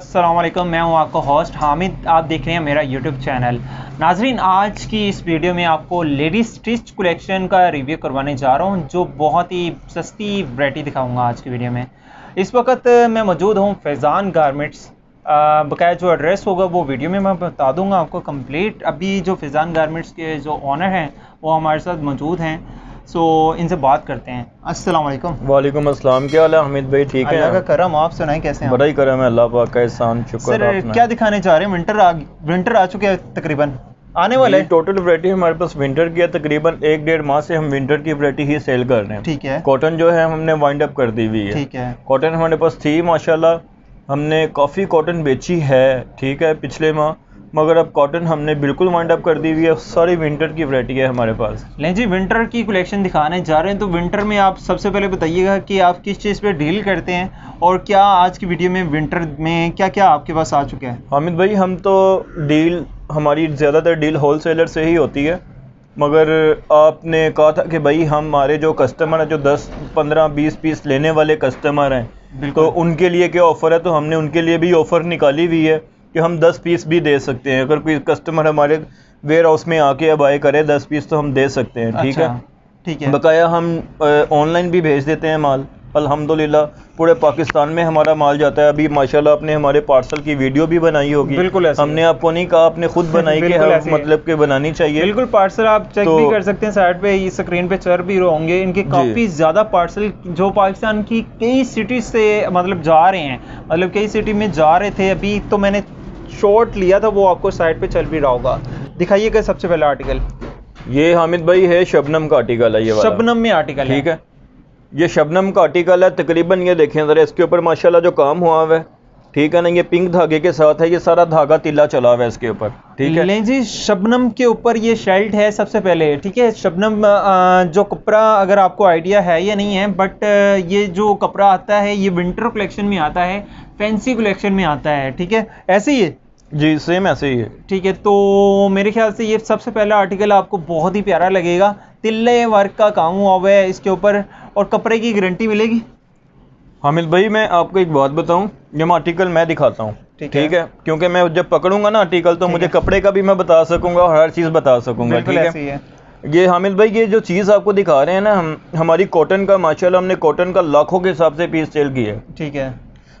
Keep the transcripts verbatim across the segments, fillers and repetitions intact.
अस्सलामुअलैकुम, मैं हूं आपका होस्ट हामिद। आप देख रहे हैं मेरा यूट्यूब चैनल। नाजरीन, आज की इस वीडियो में आपको लेडीज़ स्टिच कलेक्शन का रिव्यू करवाने जा रहा हूं, जो बहुत ही सस्ती वैरायटी दिखाऊंगा आज की वीडियो में। इस वक्त मैं मौजूद हूं फैज़ान गारमेंट्स। बकाया जो एड्रेस होगा वो वीडियो में मैं बता दूंगा आपको कंप्लीट। अभी जो फैज़ान गारमेंट्स के जो ऑनर हैं वो हमारे साथ मौजूद हैं, सो so, इनसे बात करते हैं। अस्सलाम वालेकुम। वालेकुम अस्सलाम, क्या हाल है हमीद भाई? ठीक है, अल्लाह का करम। आप सुनाएं कैसे हैं? बड़ा ही करम है अल्लाह पाक का, एहसान शुक्र है। सर, क्या दिखाने जा रहे हैं? विंटर आ विंटर आ चुके हैं तकरीबन, आने वाला है। टोटल वैरायटी हमारे पास विंटर की है। तकरीबन एक डेढ़ माह से हम विंटर की वैरायटी ही सेल कर रहे हैं। ठीक है। कॉटन जो है हमने वाइंड अप कर दी हुई है। ठीक है। कॉटन हमारे पास थी, माशाल्लाह हमने काफ़ी कॉटन बेची है, ठीक है, पिछले माह, मगर अब कॉटन हमने बिल्कुल वाइंड अप कर दी हुई है। सारी विंटर की वैरायटी है हमारे पास। लें जी, विंटर की कलेक्शन दिखाने जा रहे हैं, तो विंटर में आप सबसे पहले बताइएगा कि आप किस चीज़ पे डील करते हैं और क्या आज की वीडियो में विंटर में क्या क्या आपके पास आ चुका है? हामिद भाई, हम तो डील हमारी ज़्यादातर डील होलसेलर से ही होती है, मगर आपने कहा था कि भाई हमारे जो कस्टमर हैं, जो दस पंद्रह बीस पीस लेने वाले कस्टमर हैं, तो उनके लिए क्या ऑफ़र है, तो हमने उनके लिए भी ऑफ़र निकाली हुई है कि हम दस पीस भी दे सकते हैं। अगर कोई कस्टमर हमारे वेयर हाउस में आके बाय करे दस पीस तो हम दे सकते हैं। ठीक अच्छा, है ठीक है। बकाया हम ऑनलाइन भी भेज देते हैं माल, अल्हम्दुलिल्लाह पूरे पाकिस्तान में हमारा माल जाता है। अभी माशाल्लाह आपने हमारे पार्सल की वीडियो भी बनाई होगी, बिल्कुल हमने आपको नहीं कहा, आपने खुद बनाई कि हर मतलब के बनानी चाहिए। बिल्कुल, पार्सल आप चेक तो, भी कर सकते हैं, साइड पे स्क्रीन पे चर भी होंगे इनके। काफ़ी ज़्यादा पार्सल जो पाकिस्तान की कई सिटी से मतलब जा रहे हैं, मतलब कई सिटी में जा रहे थे। अभी तो मैंने शॉर्ट लिया था, वो आपको साइड पे चल भी रहा होगा। दिखाइएगा सबसे पहला आर्टिकल। ये हामिद भाई है शबनम का आर्टिकल है, ये वाला शबनम में आर्टिकल। ठीक है, ये शबनम का आर्टिकल है। तकरीबन ये देखें ज़रा, इसके ऊपर माशाल्लाह जो काम हुआ हुआ है, ठीक है ना, ये पिंक धागे के साथ है। ये सारा धागा तिल्ला चला हुआ है इसके ऊपर। ठीक है। लें जी, शबनम के ऊपर ये शेल्ट है सबसे पहले। ठीक है, शबनम जो कपड़ा, अगर आपको आइडिया है या नहीं है, बट ये जो कपड़ा आता है ये विंटर कलेक्शन में आता है, फैंसी कलेक्शन में आता है। ठीक है, ऐसे ही है जी, सेम ऐसे ही है। ठीक है, तो मेरे ख्याल से ये सबसे पहला आर्टिकल आपको बहुत ही प्यारा लगेगा। तिल्ले वर्क का काम हुआ हुआ है इसके ऊपर और कपड़े की गारंटी मिलेगी। हामिद भाई, मैं आपको एक बात बताऊं, जब आर्टिकल मैं दिखाता हूं, ठीक है, है? क्योंकि मैं जब पकड़ूंगा ना आर्टिकल तो मुझे कपड़े का भी मैं बता सकूंगा और हर चीज़ बता सकूंगा। ठीक है? है ये हामिद भाई, ये जो चीज़ आपको दिखा रहे हैं ना, हम हमारी कॉटन का माशाल्लाह हमने कॉटन का लाखों के हिसाब से पीस सेल की है। ठीक है,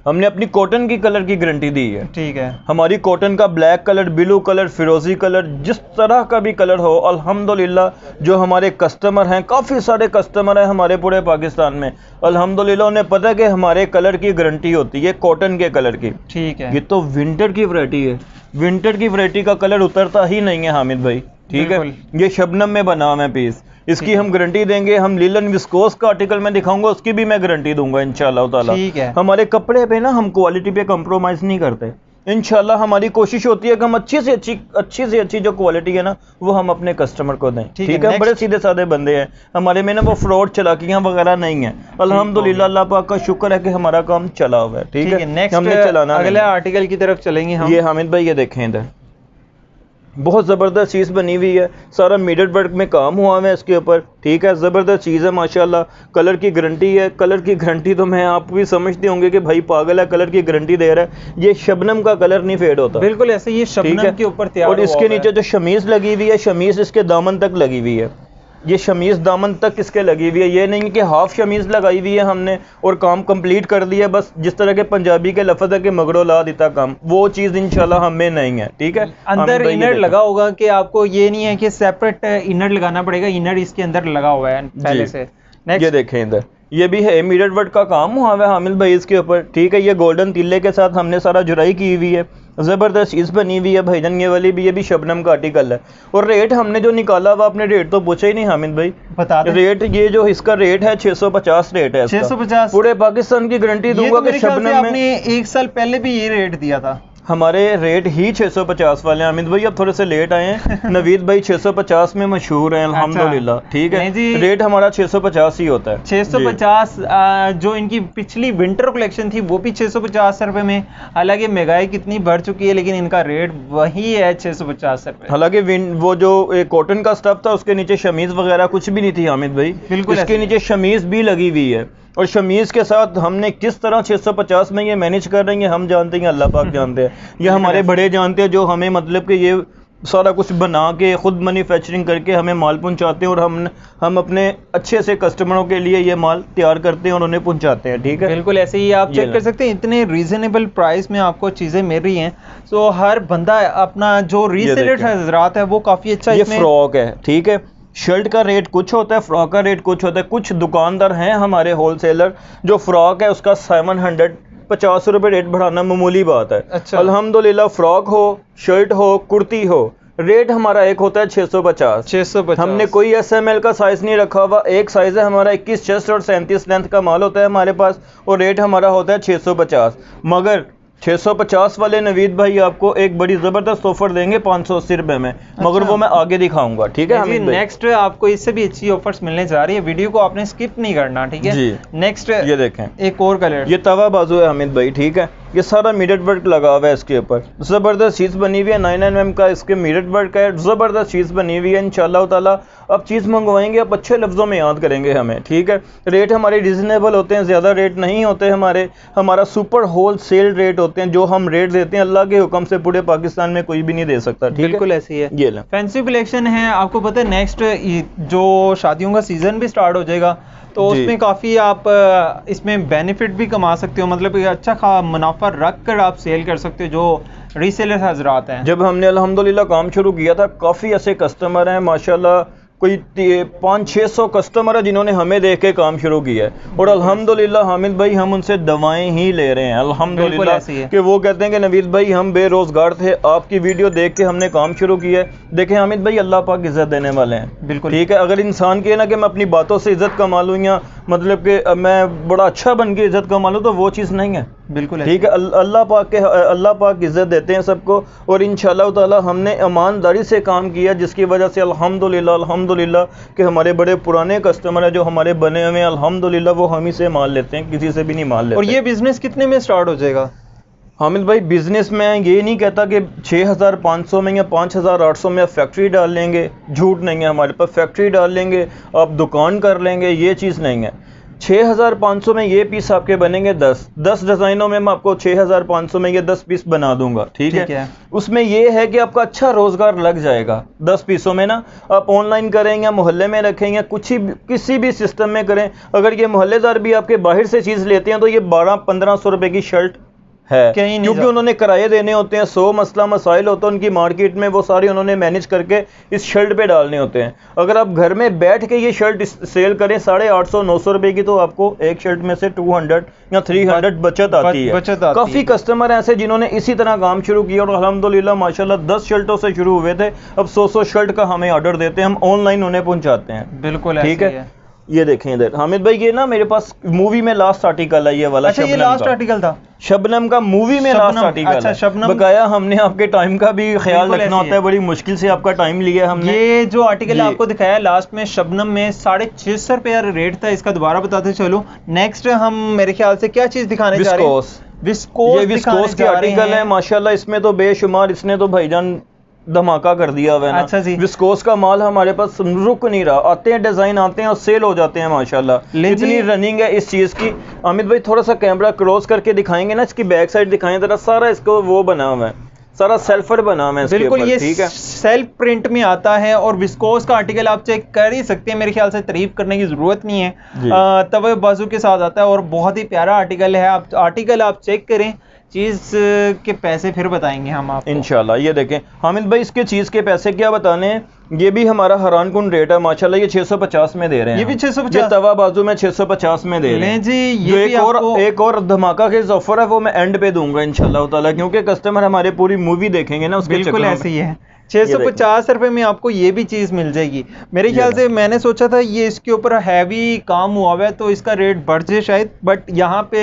हमने अपनी कॉटन की कलर की गारंटी दी है। ठीक है, हमारी कॉटन का ब्लैक कलर, ब्लू कलर, फिरोजी कलर, जिस तरह का भी कलर हो, अल्हम्दुलिल्लाह जो हमारे कस्टमर हैं, काफ़ी सारे कस्टमर हैं हमारे पूरे पाकिस्तान में, अल्हम्दुलिल्लाह उन्हें पता है कि हमारे कलर की गारंटी होती है, कॉटन के कलर की। ठीक है, ये तो विंटर की वैरायटी है। विंटर की वैरायटी का कलर उतरता ही नहीं है हामिद भाई। ठीक है, ये शबनम में बना हुआ है पीस, इसकी हम गारंटी देंगे। हम लीलन विस्कोस का आर्टिकल मैं दिखाऊंगा, उसकी भी मैं गारंटी दूंगा इंशाल्लाह ताला। ठीक है, हमारे कपड़े पे ना हम क्वालिटी पे कंप्रोमाइज़ नहीं करते इंशाल्लाह। हमारी कोशिश होती है कि हम अच्छी से अच्छी अच्छी से अच्छी जो क्वालिटी है ना वो हम अपने कस्टमर को दें। ठीक है, है? बड़े सीधे साधे बंदे हैं, हमारे में ना वो फ्रॉड चलाकियाँ वगैरह नहीं है। अल्हम्दुलिल्लाह, अल्लाह पाक का शुक्र है कि हमारा काम चला हुआ है। ठीक है, नेक्स्ट हमने चलाना अगले आर्टिकल की तरफ चलेंगे। ये हामिद भाई, ये देखें, इधर बहुत ज़बरदस्त चीज़ बनी हुई है, सारा मीडियड वर्क में काम हुआ है इसके ऊपर। ठीक है, ज़बरदस्त चीज़ है माशाल्लाह, कलर की गारंटी है। कलर की गारंटी तो मैं आप भी समझते होंगे कि भाई पागल है, कलर की गारंटी दे रहा है। ये शबनम का कलर नहीं फेड होता, बिल्कुल ऐसे ये शबनम के ऊपर तैयार। और इसके नीचे जो शमीज़ लगी हुई है, शमीज़ इसके दामन तक लगी हुई है, ये शमीज़ दामन तक इसके लगी हुई है। ये नहीं कि हाफ़ शमीज़ लगाई हुई है हमने और काम कंप्लीट कर दिया, बस जिस तरह के पंजाबी के लफ्ज़ है कि मगरों ला देता काम, वो चीज़ इंशाल्लाह हमें नहीं है। ठीक है, अंदर इनर लगा होगा कि आपको ये नहीं है कि सेपरेट इनर लगाना पड़ेगा, इनर इसके अंदर लगा हुआ है पहले से। नेक्स्ट ये देखें, इधर ये भी है मिरर वर्क का काम हुआ है हामिद भाई इसके ऊपर। ठीक है, ये गोल्डन तिल्ले के साथ हमने सारा जुराई की हुई है, ज़बरदस्त चीज़ बनी हुई है भाईजन। ये वाली भी, ये भी शबनम का आर्टिकल है। और रेट हमने जो निकाला हुआ, आपने रेट तो पूछा ही नहीं हामिद भाई, बता दो रेट। ये जो इसका रेट है छह सौ पचास रेट है, छह सौ पचास। पूरे पाकिस्तान की गारंटी दूंगा कि शबनम में एक साल पहले भी ये रेट दिया था, हमारे रेट ही छह सौ पचास वाले हैं। हामिद भाई अब थोड़े से लेट आए हैं, नवीद भाई छह सौ पचास में मशहूर हैं अल्हम्दुलिल्लाह। ठीक है, रेट हमारा छह सौ पचास ही होता है। छह सौ पचास आ, जो इनकी पिछली विंटर कलेक्शन थी वो भी छह सौ पचास रुपए में, हालांकि महंगाई कितनी बढ़ चुकी है लेकिन इनका रेट वही है छह सौ पचास रुपए। हालांकि वो जो कॉटन का स्टफ था उसके नीचे शमीज़ वगैरह कुछ भी नहीं थी हामिद भाई, बिल्कुल इसके नीचे शमीज़ भी लगी हुई है। और शमीज़ के साथ हमने किस तरह छह सौ पचास में ये मैनेज कर रहे हैं हम जानते हैं, अल्लाह पाक जानते हैं, ये हमारे बड़े जानते हैं जो हमें मतलब कि ये सारा कुछ बना के ख़ुद मैन्युफैक्चरिंग करके हमें माल पहुंचाते हैं और हम हम अपने अच्छे से कस्टमरों के लिए ये माल तैयार करते हैं और उन्हें पहुंचाते हैं। ठीक है, बिल्कुल ऐसे ही आप चेक कर सकते हैं, इतने रीज़नेबल प्राइस में आपको चीज़ें मिल रही हैं। तो हर बंदा अपना जो रीसेलर हजरात है वो काफ़ी अच्छा। ये फ्रॉक है, ठीक है, शर्ट का रेट कुछ होता है, फ्रॉक का रेट कुछ होता है। कुछ दुकानदार हैं हमारे होलसेलर जो फ्रॉक है उसका सेवन हंड्रेड पचास रुपये रेट बढ़ाना मामूली बात है। अच्छा। अल्हम्दुलिल्लाह फ्रॉक हो, शर्ट हो, कुर्ती हो, रेट हमारा एक होता है छह सौ पचास। हमने कोई एस एम एल का साइज नहीं रखा हुआ, एक साइज है हमारा इक्कीस चेस्ट और सैंतीस लेंथ का माल होता है हमारे पास और रेट हमारा होता है छह सौ पचास। मगर छह सौ पचास वाले नवीद भाई आपको एक बड़ी ज़बरदस्त ऑफर देंगे पाँच सौ अस्सी रुपये में। अच्छा। मगर वो मैं आगे दिखाऊंगा। ठीक है जी, नेक्स्ट आपको इससे भी अच्छी ऑफर्स मिलने जा रही है, वीडियो को आपने स्किप नहीं करना। ठीक है जी, नेक्स्ट ये देखें एक और कलर, ये तवा बाजू है हमीद भाई। ठीक है, ये सारा मिरर वर्क लगा हुआ है, इसके ऊपर ज़बरदस्त चीज़ बनी हुई है, नाइन एम एम का इसके मिरर वर्क है, ज़बरदस्त चीज़ बनी हुई है। इंशाल्लाह ताला अब चीज़ मंगवाएंगे आप अच्छे लफ्ज़ों में याद करेंगे हमें। ठीक है, रेट हमारे रिजनेबल होते हैं, ज़्यादा रेट नहीं होते हमारे, हमारा सुपर होल सेल रेट होते हैं। जो हम रेट देते हैं अल्लाह के हुक्म से पूरे पाकिस्तान में कोई भी नहीं दे सकता। बिल्कुल ऐसी है, ये फैंसी कलेक्शन है। आपको पता है नेक्स्ट जो शादियों का सीज़न भी स्टार्ट हो जाएगा तो उसमें काफ़ी आप इसमें बेनिफिट भी कमा सकते हो, मतलब अच्छा खा मुनाफा रख कर आप सेल कर सकते हो जो रीसेलर हजरात हैं। जब हमने अल्हम्दुलिल्लाह काम शुरू किया था काफ़ी ऐसे कस्टमर हैं माशाल्लाह, कोई पाँच छः सौ कस्टमर है जिन्होंने हमें देख के काम शुरू किया है और अल्हम्दुलिल्लाह हामिद भाई हम उनसे दवाएं ही ले रहे हैं अल्हम्दुलिल्लाह, कि वो कहते हैं कि नवीद भाई हम बेरोज़गार थे, आपकी वीडियो देख के हमने काम शुरू किया है। देखें हामिद भाई अल्लाह पाक इज़्ज़त देने वाले हैं। बिल्कुल ठीक है, अगर इंसान के ना कि मैं अपनी बातों से इज़्ज़त कमा लूँ या मतलब कि मैं बड़ा अच्छा बन के इज़्ज़त कमा लूँ, तो वो चीज़ नहीं है। बिल्कुल ठीक है, अल्लाह पाक के अल्लाह पाक इज़्ज़त देते हैं सबको और इंशाल्लाह ताला हमने ईमानदारी से काम किया जिसकी वजह से अल्हम्दुलिल्लाह अल्हम्दुलिल्लाह कि हमारे बड़े पुराने कस्टमर हैं जो हमारे बने हुए हैं अल्हम्दुलिल्लाह, वो हम ही से माल लेते हैं, किसी से भी नहीं माल लेते। और ये बिज़नेस कितने में स्टार्ट हो जाएगा हामिद भाई? बिज़नेस में ये नहीं कहता कि छह हज़ार पाँच सौ में या पाँच हज़ार आठ सौ में आप फैक्ट्री डाल लेंगे, झूठ नहीं है हमारे पास, फैक्ट्री डाल लेंगे, आप दुकान कर लेंगे, ये चीज़ नहीं है। छह हज़ार पाँच सौ में ये पीस आपके बनेंगे दस, दस डिज़ाइनों में मैं आपको छह हज़ार पाँच सौ में ये दस पीस बना दूंगा। ठीक, ठीक है? है उसमें ये है कि आपका अच्छा रोज़गार लग जाएगा दस पीसों में ना। आप ऑनलाइन करें या मोहल्ले में रखें या कुछ ही किसी भी सिस्टम में करें, अगर ये मोहल्लेदार भी आपके बाहर से चीज़ लेते हैं तो ये बारह पंद्रह सौ रुपये की शर्ट है, क्योंकि उन्होंने किराए देने होते हैं, सौ मसला मसाइल होता है उनकी मार्केट में, वो सारे उन्होंने मैनेज करके इस शर्ट पे डालने होते हैं। अगर आप घर में बैठ के ये शर्ट सेल करें साढ़े आठ सौ नौ सौ रुपये की, तो आपको एक शर्ट में से टू हंड्रेड या थ्री हंड्रेड बचत आती है। काफ़ी कस्टमर ऐसे जिन्होंने इसी तरह काम शुरू किया और अल्हम्दुलिल्लाह माशाल्लाह दस शर्टों से शुरू हुए थे, अब सौ सौ शर्ट का हमें ऑर्डर देते हैं, हम ऑनलाइन उन्हें पहुँचाते हैं। बिल्कुल ठीक है, ये देखें इधर हामिद भाई, ये ना मेरे पास मूवी में लास्ट आर्टिकल है ये वाला। अच्छा, ये लास्ट आर्टिकल था शबनम का, मूवी में लास्ट आर्टिकल। अच्छा, बकाया हमने आपके टाइम का भी ख्याल रखना होता है, बड़ी मुश्किल से आपका टाइम लिया हमने। ये जो आर्टिकल आपको दिखाया लास्ट में शबनम में साढ़े छह सौ रुपया रेट था इसका, दोबारा बताते चलो। नेक्स्ट हम मेरे ख्याल से क्या चीज दिखाने जा रहे हैं, विस्कोस। ये विस्कोस के आर्टिकल है माशाल्लाह, इसमें तो बेशुमार, इसने तो भाईजान धमाका कर दिया हुआ है। अच्छा जी, विस्कोस का माल हमारे पास रुक नहीं रहा, आते हैं डिजाइन, आते हैं और सेल हो जाते हैं माशाल्लाह। इतनी रनिंग है इस चीज़ की। अमित भाई थोड़ा सा कैमरा क्रॉस करके दिखाएंगे ना, इसकी बैक साइड दिखाएं जरा, सारा इसको वो बना हुआ है, सारा सेल्फर बना हुआ है। बिल्कुल ये ठीक है, सेल्फ प्रिंट में आता है और विस्कोस का आर्टिकल आप चेक कर ही सकते हैं, मेरे ख्याल से तारीफ करने की जरूरत नहीं है। तवे बाजू के साथ आता है और बहुत ही प्यारा आर्टिकल है। आप आर्टिकल आप चेक करें, चीज़ के पैसे फिर बताएंगे हम आपको इंशाल्लाह। ये देखें हामिद भाई, इसके चीज़ के पैसे क्या बताने हैं, ये भी हमारा हैरानकुन रेट है माशाल्लाह, ये छह सौ पचास में दे रहे हैं, ये भी छह सौ पचास, ये तवा बाजू में छह सौ पचास में दे रहे हैं जी। ये एक और एक और धमाका के ऑफर है, वो मैं एंड पे दूंगा इंशाल्लाह ताला, क्योंकि कस्टमर हमारे पूरी मूवी देखेंगे ना उसके। बिल्कुल ऐसे ही है, छः सौ पचास रुपये में आपको ये भी चीज़ मिल जाएगी। मेरे ख्याल से मैंने सोचा था ये इसके ऊपर हैवी काम हुआ हुआ है तो इसका रेट बढ़ जाए शायद, बट यहाँ पे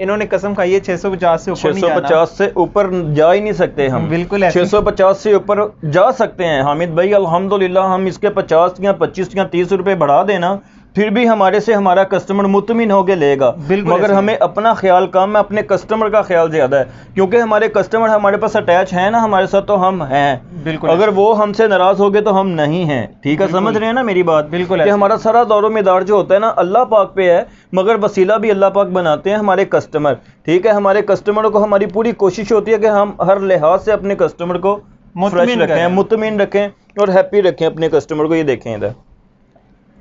इन्होंने कसम खाई है छः सौ पचास से ऊपर नहीं जाना, छः सौ पचास से ऊपर जा ही नहीं सकते हम। बिल्कुल छः सौ पचास से ऊपर जा सकते हैं हामिद भाई अल्हम्दुलिल्लाह, हम इसके पचास या पच्चीस या तीस रुपये बढ़ा देना फिर भी हमारे से हमारा कस्टमर मुतमिन होकर लेगा। मगर हमें अपना ख्याल कम है, अपने कस्टमर का ख्याल ज़्यादा है, क्योंकि हमारे कस्टमर हमारे पास अटैच है ना हमारे साथ, तो हम हैं। बिल्कुल, अगर वो हमसे नाराज़ हो गए तो हम नहीं हैं। ठीक है, समझ रहे हैं ना मेरी बात? बिल्कुल, कि हमारा सारा दौर मेदार जो होता है ना अल्लाह पाक पे है, मगर वसीला भी अल्लाह पाक बनाते हैं हमारे कस्टमर। ठीक है, हमारे कस्टमरों को हमारी पूरी कोशिश होती है कि हम हर लिहाज से अपने कस्टमर को फ्रेश रखें, मुतमिन रखें और हैप्पी रखें अपने कस्टमर को। ये देखें, इधर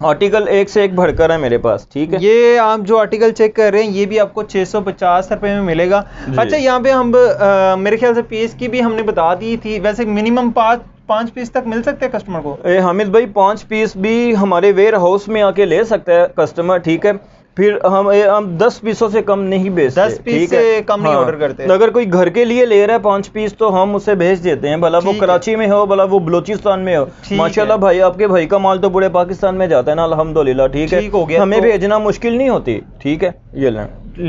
आर्टिकल एक से एक भड़कर है मेरे पास। ठीक है, ये आप जो आर्टिकल चेक कर रहे हैं ये भी आपको छह सौ पचास रुपए में मिलेगा। अच्छा, यहाँ पे हम आ, मेरे ख्याल से पीस की भी हमने बता दी थी। वैसे मिनिमम पाँच पाँच पीस तक मिल सकते हैं कस्टमर को? ए, हामिद भाई, पाँच पीस भी हमारे वेयर हाउस में आके ले सकता है कस्टमर। ठीक है, फिर हम हम दस पीसों से कम नहीं बेचते, दस पीस से कम नहीं ऑर्डर करते। अगर कोई घर के लिए ले रहा है पांच पीस तो हम उसे भेज देते हैं, भला वो कराची में हो, भला वो बलूचिस्तान में हो। माशाल्लाह भाई, आपके भाई का माल तो पूरे पाकिस्तान में जाता है ना, अल्हम्दुलिल्लाह। ठीक है, हमें भेजना मुश्किल नहीं होती। ठीक है, ये लें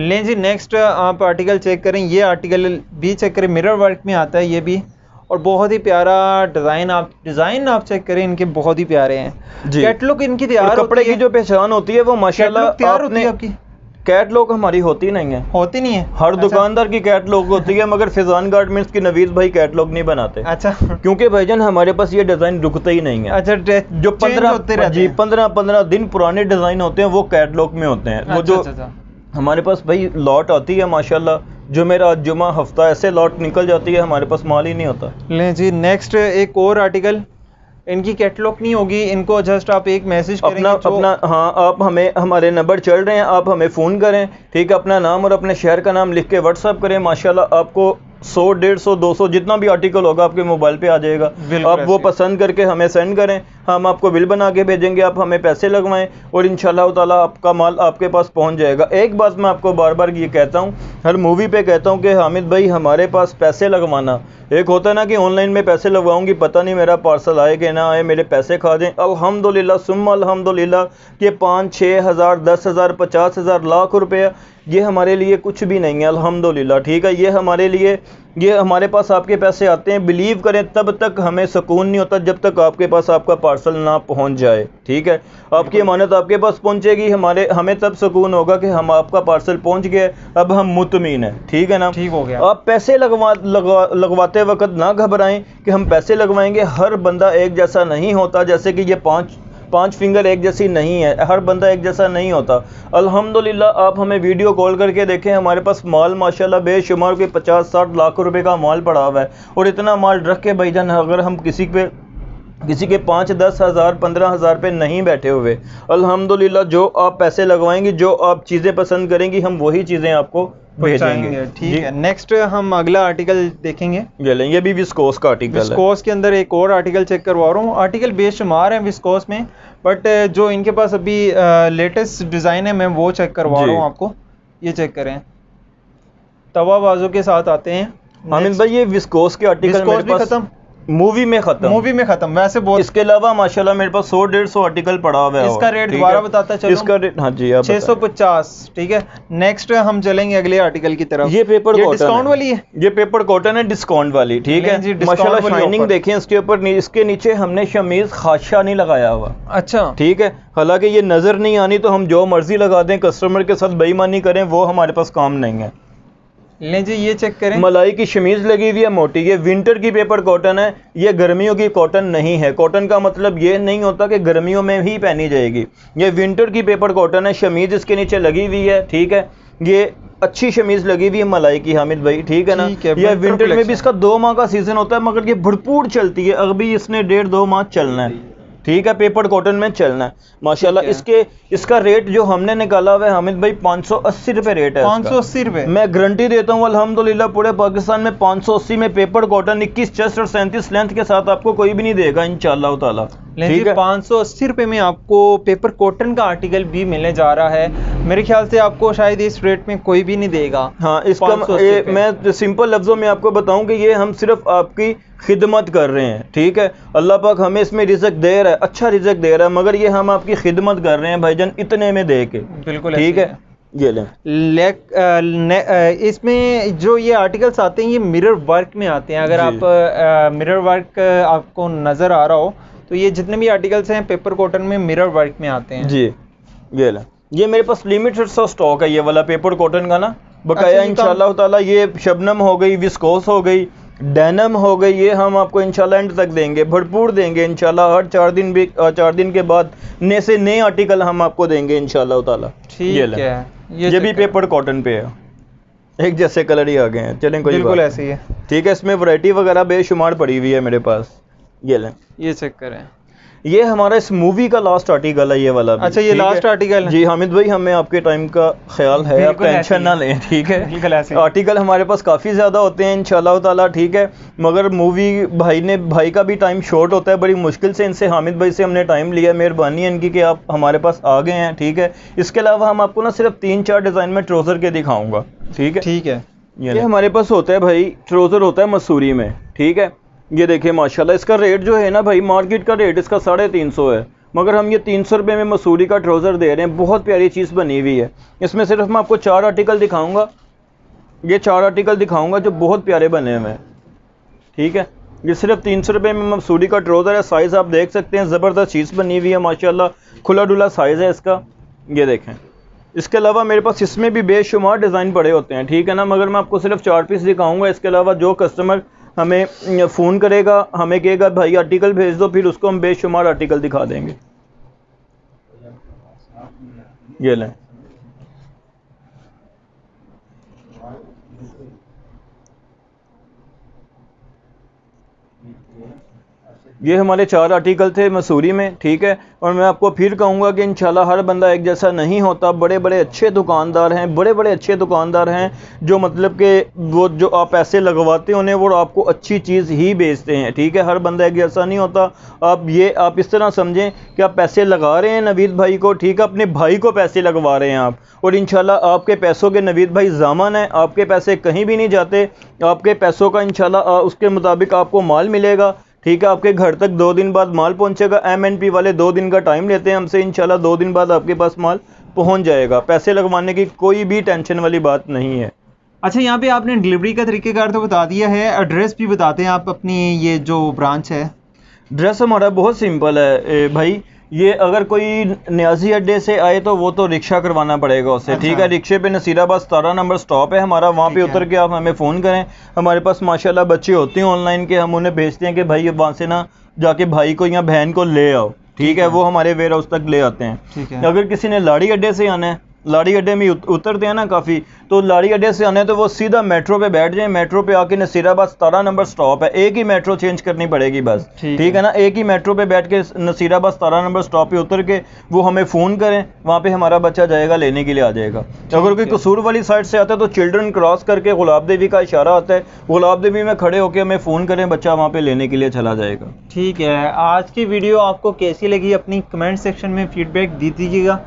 लें जी। नेक्स्ट आप आर्टिकल चेक करें, ये आर्टिकल भी चेक करें, मिरर वर्क में आता है ये भी, और बहुत ही प्यारा डिज़ाइन। आप डिज़ाइन आप चेक करें, इनके बहुत ही प्यारे हैं। कैटलॉग इनकी तैयार, कपड़े की जो पहचान होती है वो माशाल्लाह तैयार होती है आपकी। कैटलॉग हमारी होती नहीं है, होती नहीं है। हर अच्छा। दुकानदार की कैटलॉग होती है, मगर फैजान गारमेंट्स की नवीद भाई कैटलॉग नहीं बनाते। अच्छा, क्योंकि भाईजान हमारे पास ये डिज़ाइन रुकते ही नहीं है। अच्छा, जो पंद्रह जी पंद्रह पंद्रह दिन पुराने डिज़ाइन होते हैं वो कैटलॉग में होते हैं। वो जो हमारे पास भाई लॉट आती है माशाल्लाह, जो मेरा जुमा हफ्ता ऐसे लॉट निकल जाती है, हमारे पास माल ही नहीं होता। ले जी, नेक्स्ट एक और आर्टिकल, इनकी कैटलॉग नहीं होगी, इनको जस्ट आप एक मैसेज करेंगे अपना अपना हाँ, आप हमें, हमारे नंबर चल रहे हैं, आप हमें फ़ोन करें। ठीक है, अपना नाम और अपने शहर का नाम लिख के व्हाट्सअप करें। माशाल्लाह आपको सौ डेढ़ सौ दो सौ जितना भी आर्टिकल होगा आपके मोबाइल पे आ जाएगा। आप वो पसंद करके हमें सेंड करें, हम आपको बिल बना के भेजेंगे, आप हमें पैसे लगवाएं और इंशाल्लाह ताला आपका माल आपके पास पहुंच जाएगा। एक बात मैं आपको बार बार ये कहता हूँ, हर मूवी पे कहता हूँ कि हामिद भाई हमारे पास पैसे लगवाना, एक होता है ना कि ऑनलाइन में पैसे लगवाऊंगी, पता नहीं मेरा पार्सल आए कि ना आए, मेरे पैसे खा दें। अल्हम्दुलिल्लाह सुम्मा अल्हम्दुलिल्लाह, ये पाँच छः हज़ार दस हज़ार पचास हज़ार लाख रुपया ये हमारे लिए कुछ भी नहीं है अल्हम्दुलिल्लाह। ठीक है, ये हमारे लिए, ये हमारे पास आपके पैसे आते हैं, बिलीव करें, तब तक हमें सुकून नहीं होता जब तक आपके पास आपका पार्सल ना पहुंच जाए। ठीक है, आपकी अमानत आपके पास पहुंचेगी, हमारे हमें तब सुकून होगा कि हम आपका पार्सल पहुंच गया, अब हम मुतमीन हैं। ठीक है ना, ठीक हो गया। आप पैसे लगवा लगवा लगवाते वक्त ना घबराएं कि हम पैसे लगवाएंगे। हर बंदा एक जैसा नहीं होता, जैसे कि ये पाँच पाँच फिंगर एक जैसी नहीं है, हर बंदा एक जैसा नहीं होता। अल्हम्दुलिल्लाह आप हमें वीडियो कॉल करके देखें, हमारे पास माल माशाल्लाह बेशुमार के पचास साठ लाख रुपए का माल पड़ा हुआ है, और इतना माल रख के भाईजान अगर हम किसी पे किसी के पाँच दस हज़ार पंद्रह हज़ार पे नहीं बैठे हुए अल्हम्दुलिल्लाह, जो आप पैसे लगवाएंगे, जो आप चीज़ें पसंद करेंगी, हम वही चीज़ें आपको भेजेंगे। ठीक है, नेक्स्ट हम अगला आर्टिकल देखेंगे, ये भी विस्कोस का आर्टिकल है। विस्कोस के अंदर एक और आर्टिकल चेक करवा रहा हूँ। आर्टिकल बेशुमार हैं विस्कोस में, बट जो इनके पास अभी लेटेस्ट डिज़ाइन है मैं वो चेक करवा रहा हूँ आपको। ये चेक करें, तवा बाजू के साथ आते हैं हामिद भाई। ये विस्कोस के आर्टिकल मेरे पास खत्म, मूवी में खत्म, मूवी में खत्म। वैसे बहुत, इसके अलावा माशाल्लाह मेरे पास सौ डेढ़ सौ आर्टिकल पड़ा हुआ है। इसका रेट दोबारा बताता चलो, इसका रेट हाँ जी आप छह सौ पचास। ठीक है, नेक्स्ट हम चलेंगे अगले आर्टिकल की तरफ। ये पेपर कॉटन, डिस्काउंट वाली है, ये पेपर कॉटन है डिस्काउंट वाली। ठीक है, माशाल्लाह शाइनिंग देखें इसके ऊपर, इसके नीचे हमने शमीज खाशा नहीं लगाया हुआ। अच्छा, ठीक है, हालांकि ये नजर नहीं आनी तो हम जो मर्जी लगा दें, कस्टमर के साथ बेईमानी करें, वो हमारे पास काम नहीं है। ले जी, ये चेक करें, मलाई की शमीज लगी हुई है मोटी। ये विंटर की पेपर कॉटन है, ये गर्मियों की कॉटन नहीं है। कॉटन का मतलब ये नहीं होता कि गर्मियों में ही पहनी जाएगी, ये विंटर की पेपर कॉटन है। शमीज इसके नीचे लगी हुई है, ठीक है, ये अच्छी शमीज लगी हुई है मलाई की हामिद भाई। ठीक है ना, यह विंटर में भी, इसका दो माह का सीजन होता है, मगर ये भरपूर चलती है। अभी इसने डेढ़ दो माह चलना है। ठीक है, पेपर कॉटन में चलना है माशाल्लाह। इसके इसका रेट जो हमने निकाला हुआ है हामिद भाई पाँच सौ अस्सी रुपये रेट है। पाँच सौ अस्सी रुपये मैं गारंटी देता हूँ अल्हम्दुलिल्लाह पूरे पाकिस्तान में पाँच सौ अस्सी में पेपर कॉटन इक्कीस चेस्ट और सैंतीस लेंथ के साथ आपको कोई भी नहीं देगा इंशाल्लाह ताला। ठीक है, पाँच सौ अस्सी रुपये में आपको पेपर कॉटन का आर्टिकल भी मिलने जा रहा है। मेरे ख्याल से आपको शायद इस रेट में कोई भी नहीं देगा। हाँ, इसका ए, मैं सिंपल लफ्ज़ों में आपको बताऊँ कि ये हम सिर्फ आपकी खिदमत कर रहे हैं। ठीक है, अल्लाह पाक हमें इसमें रिज़्क दे रहा है, अच्छा रिज़्क दे रहा है, मगर ये हम आपकी खिदमत कर रहे हैं भाईजान इतने में दे के। बिल्कुल, ठीक है, ये लें। ले, इसमें जो ये आर्टिकल्स आते हैं ये मिरर वर्क में आते हैं। अगर आप आ, मिरर वर्क आपको नज़र आ रहा हो तो ये जितने भी आर्टिकल्स हैं पेपर कॉटन में मिरर वर्क में आते हैं। जी, ये ला ये मेरे पास लिमिटेड सा स्टॉक है ये वाला पेपर कॉटन का ना बकाया इंशाल्लाह ताला। ये शबनम हो गई, विस्कोस हो गई, डेनम हो गई, ये हम आपको इंशाल्लाह एंड तक देंगे, भरपूर देंगे इंशाल्लाह। हर चार दिन भी चार दिन के बाद नए से नए आर्टिकल हम आपको देंगे इंशाल्लाह ताला। ठीक है, ये, ये भी पेपर कॉटन पे है, एक जैसे कलर ही आ गए हैं। चलें कोई बिल्कुल ऐसे ही है। ठीक है, इसमें वैरायटी वगैरह बेशुमार पड़ी हुई है मेरे पास। ये लें, ये चेक करें, ये हमारा इस मूवी का लास्ट आर्टिकल है ये वाला। अच्छा, ये लास्ट आर्टिकल है जी हामिद भाई, हमें आपके टाइम का ख्याल है, आप टेंशन ना लें। ठीक है, आर्टिकल हमारे पास काफ़ी ज़्यादा होते हैं इंशाल्लाह ताला। ठीक है, मगर मूवी भाई ने भाई का भी टाइम शॉर्ट होता है, बड़ी मुश्किल से इनसे हामिद भाई से हमने टाइम लिया, मेहरबानी है इनकी कि आप हमारे पास आ गए हैं। ठीक है, इसके अलावा हम आपको ना सिर्फ तीन चार डिज़ाइन में ट्रोज़र के दिखाऊँगा। ठीक है, ठीक है, ये हमारे पास होता है भाई, ट्रोज़र होता है मसूरी में। ठीक है, ये देखिए माशाल्लाह, इसका रेट जो है ना भाई, मार्केट का रेट इसका साढ़े तीन सौ है, मगर हम ये तीन सौ रुपये में मसूरी का ट्राउज़र दे रहे हैं। बहुत प्यारी चीज़ बनी हुई है। इसमें सिर्फ मैं आपको चार आर्टिकल दिखाऊंगा, ये चार आर्टिकल दिखाऊंगा जो बहुत प्यारे बने हुए हैं। ठीक है, ये सिर्फ तीन सौ रुपये में मसूरी का ट्राउज़र है। साइज़ आप देख सकते हैं, ज़बरदस्त चीज़ बनी हुई है माशाल्लाह, खुला डुला साइज़ है इसका। ये देखें, इसके अलावा मेरे पास इसमें भी बेशुमार डिज़ाइन पड़े होते हैं। ठीक है ना, मगर मैं आपको सिर्फ चार पीस दिखाऊँगा। इसके अलावा जो कस्टमर हमें फ़ोन करेगा, हमें कहेगा भाई आर्टिकल भेज दो, फिर उसको हम बेशुमार आर्टिकल दिखा देंगे। ये लें, ये हमारे चार आर्टिकल थे मसूरी में। ठीक है, और मैं आपको फिर कहूँगा कि इंशाल्लाह हर बंदा एक जैसा नहीं होता। बड़े बड़े अच्छे दुकानदार हैं, बड़े बड़े अच्छे दुकानदार हैं जो मतलब के वो जो आप पैसे लगवाते हो उन्हें वो आपको अच्छी चीज़ ही बेचते हैं। ठीक है, हर बंदा एक जैसा नहीं होता। आप ये आप इस तरह समझें कि आप पैसे लगा रहे हैं नवीद भाई को। ठीक है, अपने भाई को पैसे लगवा रहे हैं आप, और इंशाल्लाह आपके पैसों के नवीद भाई ज़ामन हैं। आपके पैसे कहीं भी नहीं जाते, आपके पैसों का इंशाल्लाह उसके मुताबिक आपको माल मिलेगा। ठीक है, आपके घर तक दो दिन बाद माल पहुंचेगा। एमएनपी वाले दो दिन का टाइम लेते हैं हमसे, इंशाल्लाह दो दिन बाद आपके पास माल पहुंच जाएगा। पैसे लगवाने की कोई भी टेंशन वाली बात नहीं है। अच्छा, यहाँ पे आपने डिलीवरी का तरीकेकार तो बता दिया है, एड्रेस भी बताते हैं आप अपनी ये जो ब्रांच है। एड्रेस हमारा बहुत सिंपल है भाई, ये अगर कोई न्याजी अड्डे से आए तो वो तो रिक्शा करवाना पड़ेगा उससे। ठीक है, रिक्शे पे नसीराबाद सतारह नंबर स्टॉप है हमारा, वहाँ पे उतर के आप हमें फ़ोन करें। हमारे पास माशाल्लाह बच्चे होते हैं ऑनलाइन के, हम उन्हें भेजते हैं कि भाई वहाँ से ना जाके भाई को या बहन को ले आओ। ठीक है, वो हमारे वेयर हाउस तक ले आते हैं। अगर किसी ने लाड़ी अड्डे से आना है, लाड़ी अड्डे में उतरते हैं ना काफ़ी, तो लाड़ी अड्डे से आने हैं तो वो सीधा मेट्रो पे बैठ जाए। मेट्रो पे आके नसीराबाद सतारह नंबर स्टॉप है, एक ही मेट्रो चेंज करनी पड़ेगी बस। ठीक है ना, एक ही मेट्रो पे बैठ के नसीराबाद सतारह नंबर स्टॉप पे उतर के वो हमें फ़ोन करें, वहाँ पे हमारा बच्चा जाएगा लेने के लिए आ जाएगा। अगर कोई कसूर वाली साइड से आता है तो चिल्ड्रन क्रॉस करके गुलाब देवी का इशारा आता है, गुलाब देवी में खड़े होकर हमें फ़ोन करें, बच्चा वहाँ पर लेने के लिए चला जाएगा। ठीक है, आज की वीडियो आपको कैसी लगी अपनी कमेंट सेक्शन में फीडबैक दे दीजिएगा।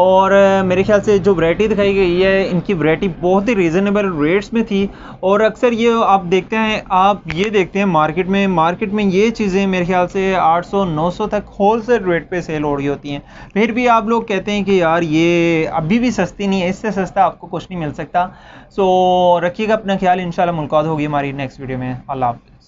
और मेरे ख्याल से जो वैरायटी दिखाई गई है, इनकी वैरायटी बहुत ही रीज़नेबल रेट्स में थी। और अक्सर ये आप देखते हैं आप ये देखते हैं मार्केट में मार्केट में ये चीज़ें मेरे ख्याल से आठ सौ नौ सौ तक होलसेल रेट पे सेल हो रही होती हैं, फिर भी आप लोग कहते हैं कि यार ये अभी भी सस्ती नहीं है, इससे सस्ता आपको कुछ नहीं मिल सकता। सो रखिएगा अपना ख्याल, इंशाल्लाह मुलाकात होगी हमारी नेक्स्ट वीडियो में। अल्लाह हाफ़िज़।